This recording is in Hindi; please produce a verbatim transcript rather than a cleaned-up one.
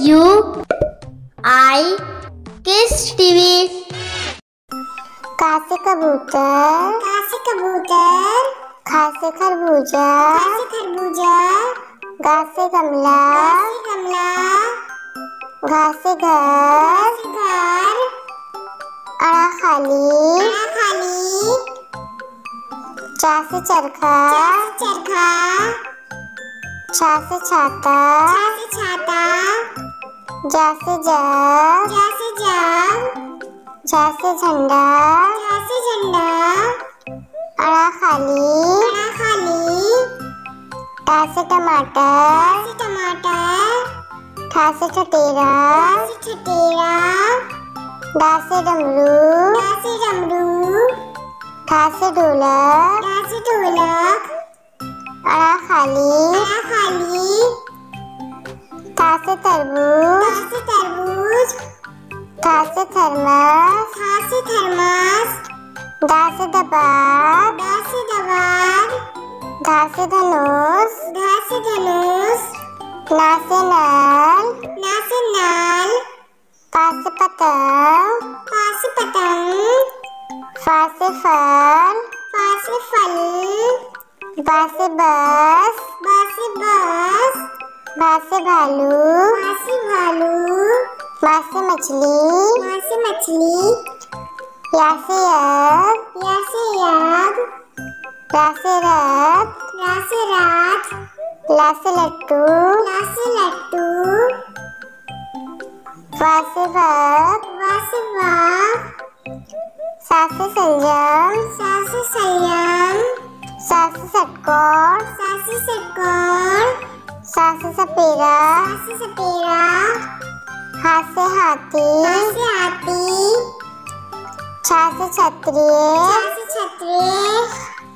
You I kids TV. कासे कबूतर कासे कबूतर खासे खरबूजा खासे खरबूजा गासे गमला गासे गमला घासे घर घर अड़ा खाली अड़ा खाली चासे चरखा चासे चरखा छासे छाता छासे छाता जासे जग जासे जग जासे झंडा जासे झंडा अड़ा खाली अड़ा खाली टासे टमाटर टासे टमाटर ठासे ठटेरा ठासे ठटेरा डासे डमरू डासे डमरू ठासे ढोलक ठासे ढोलक अड़ा खाली अड़ा खाली खासे तरबूज खासे तरबूज खासे थर्मस खासे थर्मस दासे दबार दासे दबार घासे धनुष घासे धनुष नासे नाल नासे नाल पासे पतंग पासे पतंग फासे फल फासे फल बासे बस बासे बस भासे भालू भासे भालू मासे मछली मासे मछली यासे यग यासे यग रासे रथ रासे रथ लासे लट्टू लासे लट्टू वासे वक वासे वक सासे संयम सासे संयम सासे षटकोण सासे षटकोण सासे सपेरा सासे सपेरा हासे हाथी हासे हाथी छासे छतरी छासे छतरी